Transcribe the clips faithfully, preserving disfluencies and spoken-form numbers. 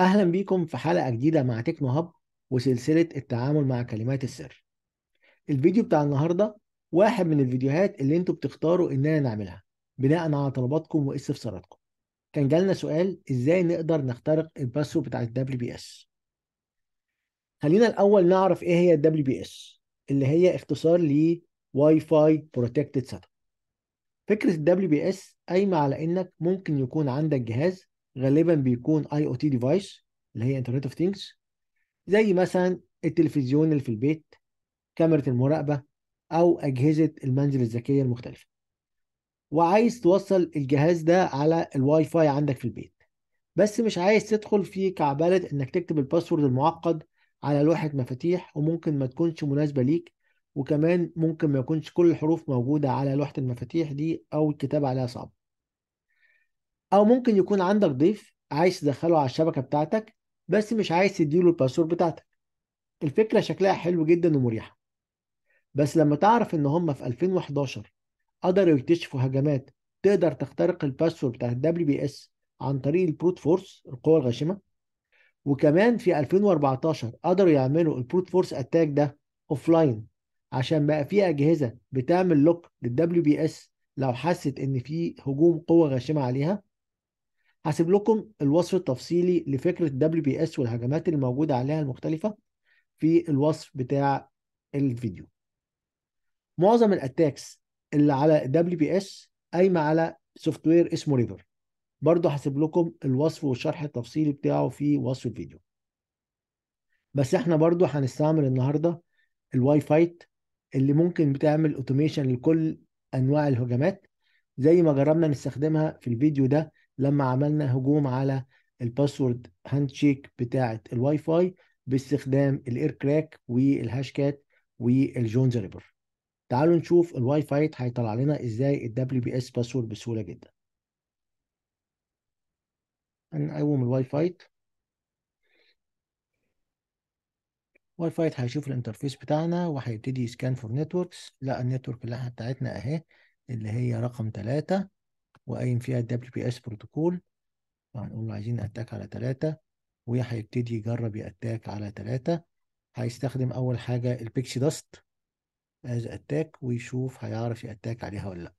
أهلا بيكم في حلقة جديدة مع تكنو هاب وسلسلة التعامل مع كلمات السر. الفيديو بتاع النهاردة واحد من الفيديوهات اللي انتوا بتختاروا إننا نعملها بناء على طلباتكم واستفساراتكم. كان جالنا سؤال إزاي نقدر نخترق الباسورد بتاع ال دبليو بي إس. خلينا الأول نعرف إيه هي ال دبليو بي إس اللي هي اختصار ل واي فاي Protected Setup. فكرة ال دبليو بي إس قايمة على إنك ممكن يكون عندك جهاز غالبا بيكون آي أو تي ديفايس اللي هي Internet of Things، زي مثلا التلفزيون اللي في البيت، كاميرا المراقبة، أو أجهزة المنزل الذكية المختلفة، وعايز توصل الجهاز ده على الواي فاي عندك في البيت، بس مش عايز تدخل في كعبالة إنك تكتب الباسورد المعقد على لوحة مفاتيح وممكن ما تكونش مناسبة ليك، وكمان ممكن ما يكونش كل الحروف موجودة على لوحة المفاتيح دي أو الكتابة عليها صعبة. أو ممكن يكون عندك ضيف عايز تدخله على الشبكة بتاعتك بس مش عايز تديله الباسورد بتاعتك. الفكرة شكلها حلو جدا ومريحة، بس لما تعرف إن هم في ألفين وحداشر قدروا يكتشفوا هجمات تقدر تخترق الباسورد بتاع الدبليو بي إس عن طريق البروت فورس القوة الغاشمة، وكمان في ألفين وأربعتاشر قدروا يعملوا البروت فورس أتاك ده أوفلاين عشان بقى في أجهزة بتعمل لوك للدبليو بي إس لو حست إن في هجوم قوة غاشمة عليها. هسيب لكم الوصف التفصيلي لفكرة دبليو بي إس والهجمات اللي موجودة عليها المختلفة في الوصف بتاع الفيديو. معظم الاتاكس اللي على دبليو بي إس قايمة على سوفت وير اسمه ريفر، برضه هسيب لكم الوصف والشرح التفصيلي بتاعه في وصف الفيديو. بس احنا برضه هنستعمل النهارده الواي فايت اللي ممكن بتعمل اوتوميشن لكل انواع الهجمات، زي ما جربنا نستخدمها في الفيديو ده لما عملنا هجوم على الباسورد هاند شيك بتاعة الواي فاي باستخدام الايركراك والهاشكات والجونز ريبر. تعالوا نشوف الواي فاي هيطلع لنا ازاي الدبليو بي اس باسورد بسهولة جدا. هنقوم الواي فاي. الواي فاي هيشوف الانترفيس بتاعنا وهيبتدي يسكان فور نتوركس. لقى النتورك اللي احنا بتاعتنا اهي اللي هي رقم ثلاثة وقايم فيها ال دبليو بي إس بروتوكول. هنقول له عايزين اتاك على ثلاثة، وهيبتدي يجرب ياتاك على ثلاثة. هيستخدم اول حاجه البيكسي داست از اتاك ويشوف هيعرف ياتاك عليها ولا لا.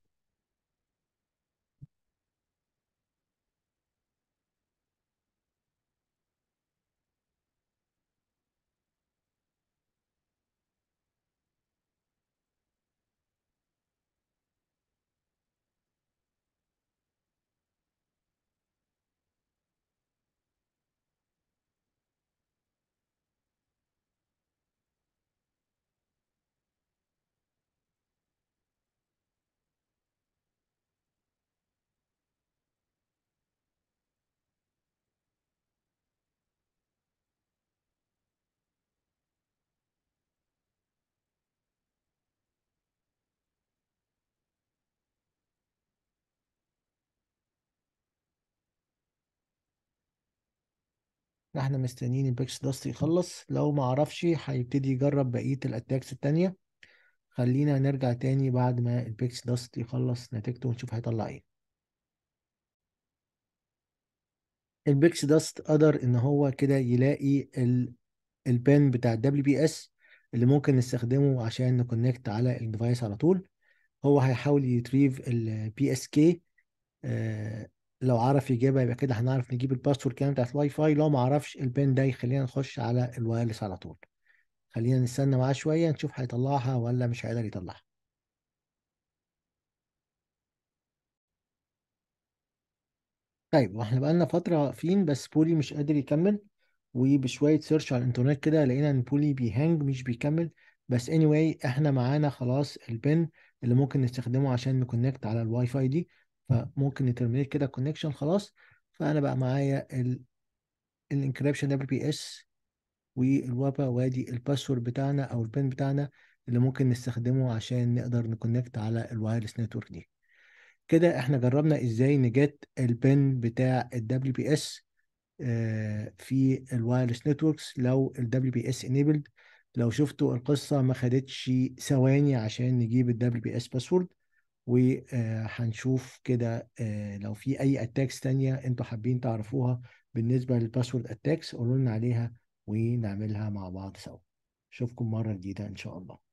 احنا مستنيين البيكس داست يخلص، لو ما عرفش هيبتدي يجرب بقيه الاتاكس التانيه. خلينا نرجع تاني بعد ما البيكس داست يخلص نتيجته ونشوف هيطلع ايه. البيكس داست قدر ان هو كده يلاقي البين بتاع الدبليو بي اس اللي ممكن نستخدمه عشان نكونكت على الديفايس على طول. هو هيحاول يتريف البي اس كي، لو عرف يجيبها يبقى كده هنعرف نجيب الباسورد كام بتاعت الواي فاي. لو ما عرفش البين ده يخلينا نخش على الوايرلس على طول. خلينا نستنى معاه شويه نشوف هيطلعها ولا مش هيقدر يطلعها. طيب، واحنا بقالنا فتره واقفين بس بولي مش قادر يكمل، وبشويه سيرش على الانترنت كده لقينا ان بولي بيهانج مش بيكمل. بس anyway احنا معانا خلاص البين اللي ممكن نستخدمه عشان نكونكت على الواي فاي دي، فممكن نترمينيت كده كونكشن خلاص. فانا بقى معايا الانكريبشن دبليو بي اس والوابا، وادي الباسورد بتاعنا او البين بتاعنا اللي ممكن نستخدمه عشان نقدر نكونكت على الوايرلس نتورك دي. كده احنا جربنا ازاي نجت البين بتاع الدبليو بي اس في الوايرلس نتوركس لو الدبليو بي اس انيبلد. لو شفتوا القصه ما خدتش ثواني عشان نجيب الدبليو بي اس باسورد، وهنشوف كده لو في اي اتاكس تانية انتوا حابين تعرفوها بالنسبه للباسورد اتاكس قولوا لنا عليها ونعملها مع بعض سوا. اشوفكم مره جديده ان شاء الله.